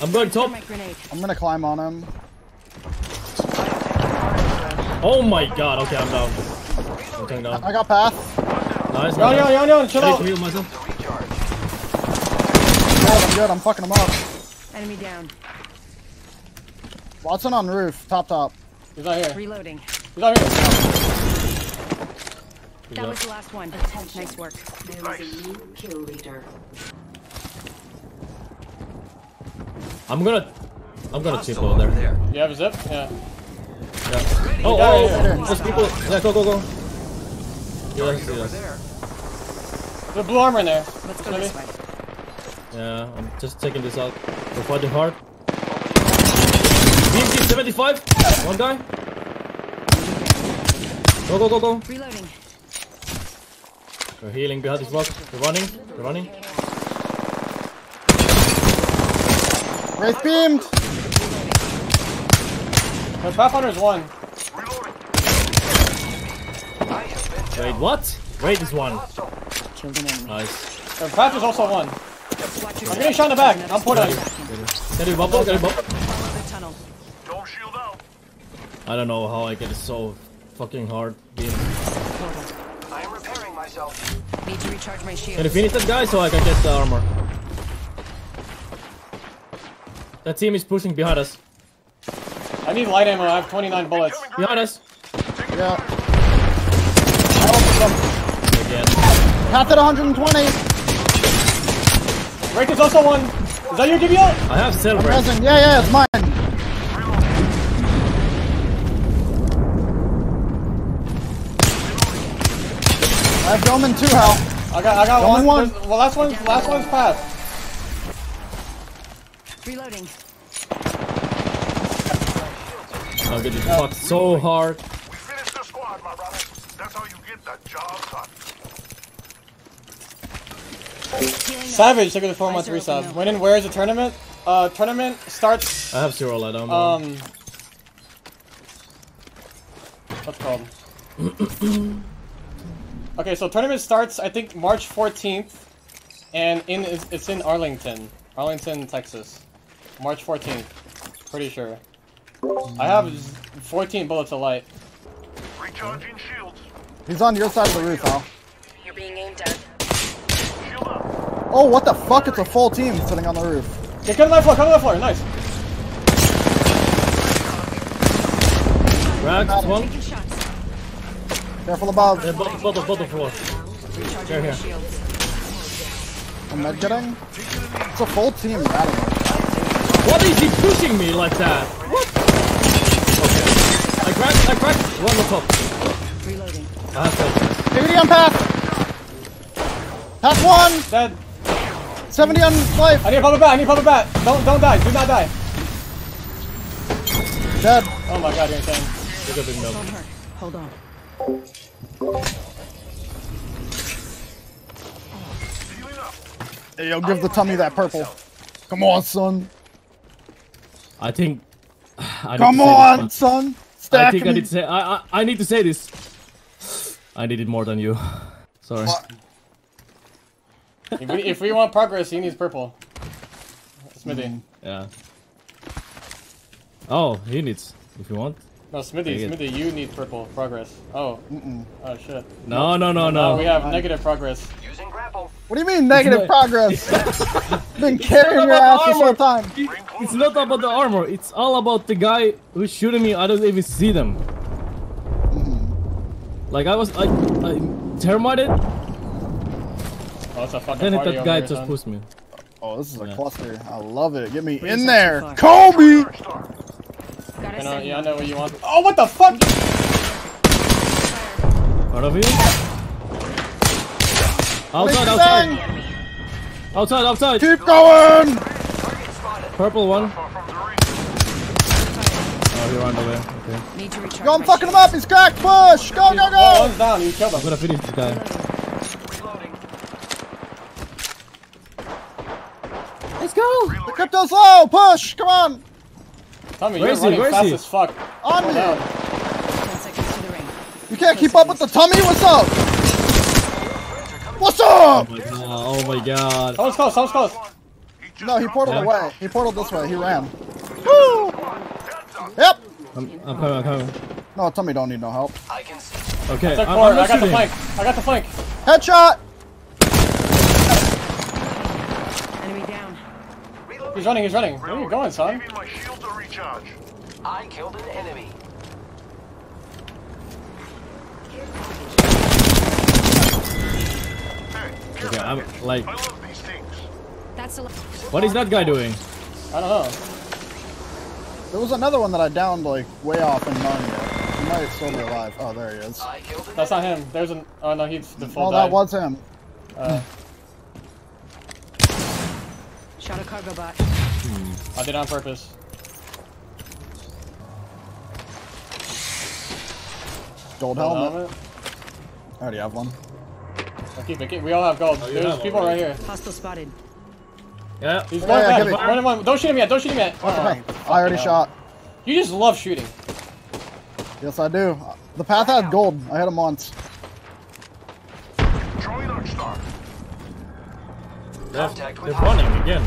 I'm going top. I'm gonna climb on him. Oh my god, okay, I'm down. I'm going down. I got path. Nice, no, no, no, no, chill out. I'm good, I'm fucking him up. Enemy down. Watson on roof, top. He's out here. Reloading. He's out here. That was the last one. Attention. Nice work. There is a new kill leader. I'm gonna tip over there. You have a zip? Yeah. Yeah. Oh, oh, there's people. Yeah, go. Yes. There's blue armor in there. Let's go this way. Yeah, I'm just taking this out. We're fighting hard. BMC 75. One guy. Go. Reloading. We're healing behind this rock. They're running. Wraith beamed! My Pathfinder's one. Wait, what? Wraith is one. Nice. My Path is also one. I'm getting shot in the back. I'm put on you. Can you bubble? Don't shield out. I don't know how I get it so fucking hard. I am repairing myself. Need to recharge my shield. Can you finish that guy so I can get the armor? That team is pushing behind us. I need light ammo, I have 29 bullets. Behind us! Yeah. Path at 120! Break is also one! Is that your DBL? I have silver. Yeah, it's mine! I have Doman 2 health. I got Doman one. Well, last one's Path. Reloading. I'm getting fucked so hard. We finished the squad, my brother. That's how you get that job done. Savage, look at the 4-month resub. When and where is the tournament? Tournament starts. I have zero, I don't know. What's called? Okay, so tournament starts I think March 14th, and it's in Arlington, Texas. March 14th, pretty sure. I have 14 bullets of light. Recharging shields. He's on your side of the roof, Al. You're being aimed at. Shield up. Oh, what the fuck? It's a full team sitting on the roof. Okay, come to my floor, nice. Rags, one. Careful above. Yeah, both floor. They're here. I'm not getting. It's a full team battle. What is he pushing me like that? What? Okay. I cracked. One more top. Reloading. Ah, 70 on path. Path one. Dead. 70 on life. I need to pop a bat. Don't die. Do not die. Dead. Oh my god, you're insane. Look at the nub. Hold on. Hey, yo, give the tummy that purple. Come on, son. I think. Come on, son. Stack me. I need to say. I need to say this. I need it more than you. Sorry. If we want progress, he needs purple. Smithy. Yeah. Oh, he needs. If you want. No, Smithy, you need purple progress. Oh. Mm-mm. Oh shit. No. We have negative progress. Using grapple. What do you mean negative progress? Been carrying your ass this whole time. It's not about the armor. It's all about the guy who's shooting me. I don't even see them. Like I termited. Oh, that's a fucking then party that guy just pushed me. Oh, this is a cluster. I love it. Get me in there, Kobe. Yeah, I know what you want. Oh, what the fuck? Out of here. Outside. Keep going! Purple one. Oh, you're on the way. Okay. Yo, I'm fucking him up! He's cracked! Push! Go! Oh, one's down. You killed him. I'm gonna finish this guy. Let's go! The crypto's low! Push! Come on! Tommy, you're running fast as fuck. On me! You can't keep up with the tummy? What's up? What's up? Oh my god. Someone's close. No, he portaled away. He portaled this way. He ran. Woo! Yep. I'm coming. I'm coming. No, Tommy don't need no help. I can see. Okay. I got the flank. I got the flank. Headshot. Enemy down. He's running. He's running. Where are you going, son? My shield to recharge. I killed an enemy. Okay, I'm like. I love these things. That's a what is that guy doing? I don't know. There was another one that I downed like way off in Narnia. He might still be alive. Oh, there he is. That's not him. There's an. Oh no, he's the full. Oh, that was him. Shot a cargo bot. I did it on purpose. Gold helmet. I already have one. I'll keep it. We all have gold. Oh, there's people right here. Hostile spotted. Yeah. He's going back. Don't shoot him yet. Don't shoot him yet. Okay. I already shot. You just love shooting. Yes, I do. The path had gold. I hit him once. They're running again.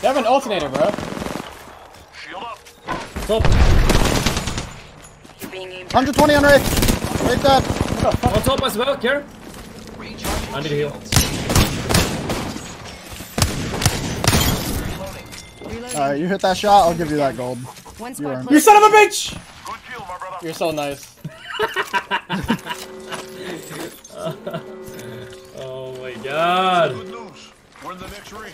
They have an alternator, bro. Shield up. Stop. 120 on Wraith. Wraith dead. On top as well, here. I need a heal. Alright, you hit that shot, I'll give you that gold. You son of a bitch! Good kill, my brother. You're so nice. Oh my god. Good news. We're in the next ring.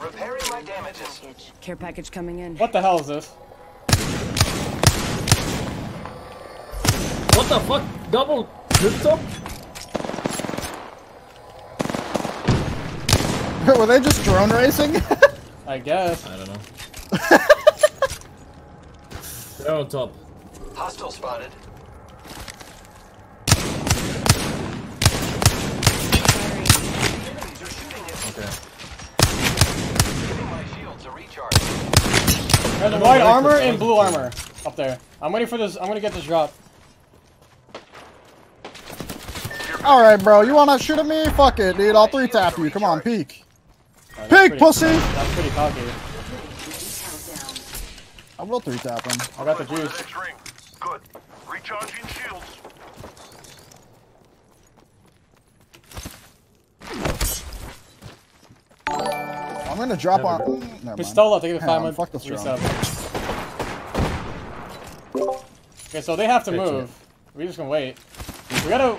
Repairing my damages. Care package coming in. What the hell is this? What the fuck? Double crypto? Were they just drone racing? I guess. I don't know. They're on top. Hostile spotted. Okay. Giving my shield to recharge. There's white armor and blue armor up there. I'm waiting for this. I'm gonna get this drop. Alright, bro. You wanna shoot at me? Fuck it, dude. I'll 3-tap you. Come on, peek. Right, pig pussy! That's pretty cocky. I will 3-tap him. I got the juice. Good. Recharging shields. I'm gonna drop on. Never we stole up to get the 5-1. Fuck this drone. Okay, so they have to move. We're just gonna wait. We gotta.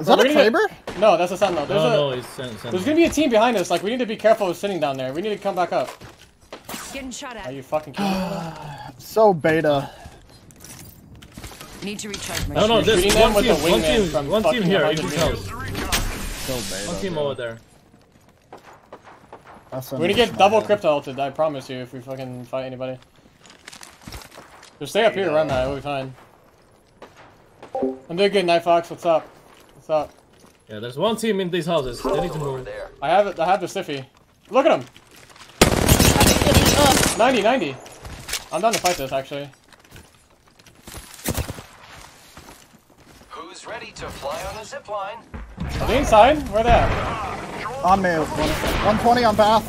Is that a Faber? No, that's a Sentinel. There's there's gonna be a team behind us. Like, we need to be careful with sitting down there. We need to come back up. Getting shot at. Are you fucking kidding me? So beta. Need to recharge my shooting them with the wingman from fucking 100 meters. So beta. One team over there. We're gonna get double crypto ulted, I promise you, if we fucking fight anybody. Just stay up here and run that, we'll be fine. I'm doing good, Night Fox. What's up? What's up? Yeah, there's one team in these houses. They need to move. I have it. I have the Siffy. Look at him. 90, 90. I'm down to fight this actually. Who's ready to fly on the zip line? Are they inside? Where they at? On me. 120 on path.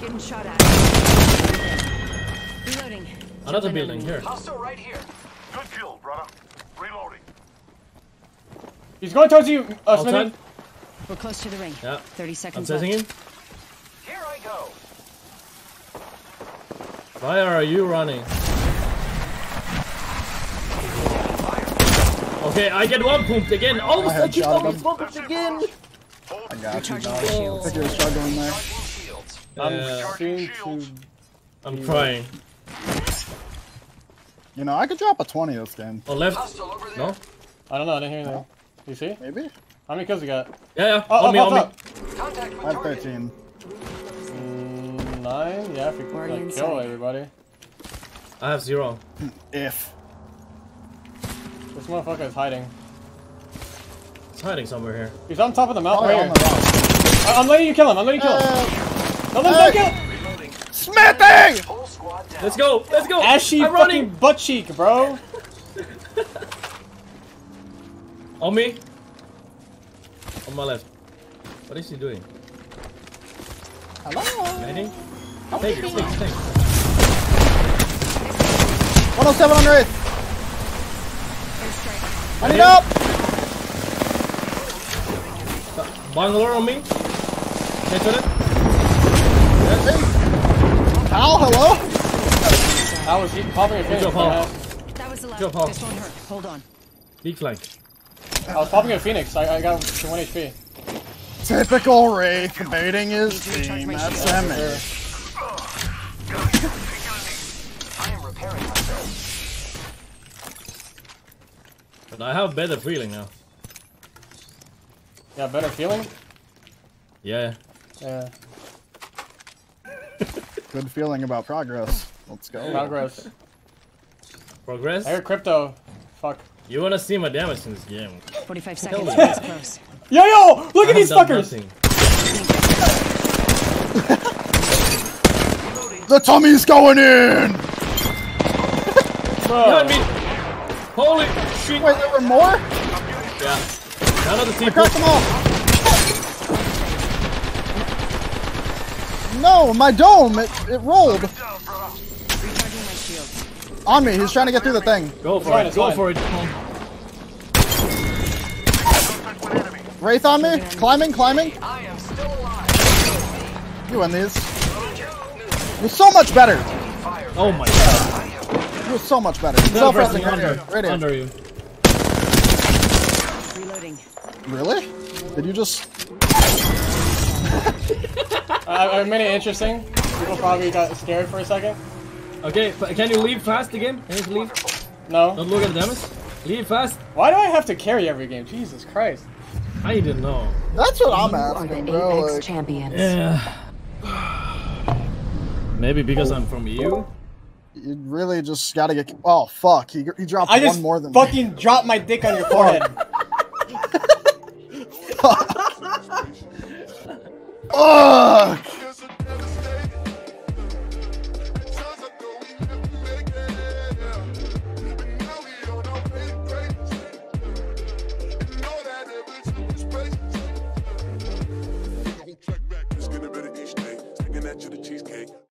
Getting shot at. Reloading. Another building here. Hostile right here. Good kill, brother. Reloading. He's going towards you, Smitty. We're close to the ring. Yeah. 30 seconds left. I'm sensing him. Here I go. Why are you running? Okay, I get one pumped again. Oh, I keep almost pumped again. I got you, I think you're struggling there. I'm crying. You know, I could drop a 20 this game. Oh, left. No? I don't know. I didn't hear anything. You see? Maybe. How many kills you got? Yeah, yeah. On me. I have 13. 9? Yeah, if you can like, kill everybody. I have 0. If. This motherfucker is hiding. He's hiding somewhere here. He's on top of the mountain right here. I'm letting you kill him. I'm letting you kill him. No, don't kill him! Smithing! Let's go! Let's go! Ashy I'm running butt cheek, bro! On me. On my left. What is he doing? Hello? Ready? Take. 107 on Earth. Run it up! Bangalore on me. Catch on it. That's it. Ow, hello? I was popping a finish. That was the last one. This one hurt. Hold on. Big flank. I was popping a Phoenix. I got 1 HP. Typical Wraith baiting his team. That's damage. But I have better feeling now. Yeah, better feeling? Yeah. Yeah. Good feeling about progress. Let's go. Progress. Progress? I heard crypto. Fuck. You wanna see my damage in this game? 45 seconds. That's close. Yo! Look at these fuckers! The tummy's going in! Behind me! Holy shit! Wait, there were more? Yeah. Another team. I cracked them all! No, my dome! It rolled! On me, he's trying to get through the thing. Go for it. Wraith on me? Climbing. I am still alive. You win these. You're so much better! Oh my god. You're so much better. Self-resting right here. Under you. Reloading. Really? Did you just... I made it interesting. People probably got scared for a second. Okay, can you leave fast again? Can you leave? No. Don't look at the damage. Leave fast. Why do I have to carry every game? Jesus Christ. I didn't know. That's what I'm asking, bro. You are the Apex champions. Yeah. Maybe because I'm from EU? You really just gotta get. Oh fuck! He dropped one more than me. I just fucking dropped my dick on your forehead. Oh.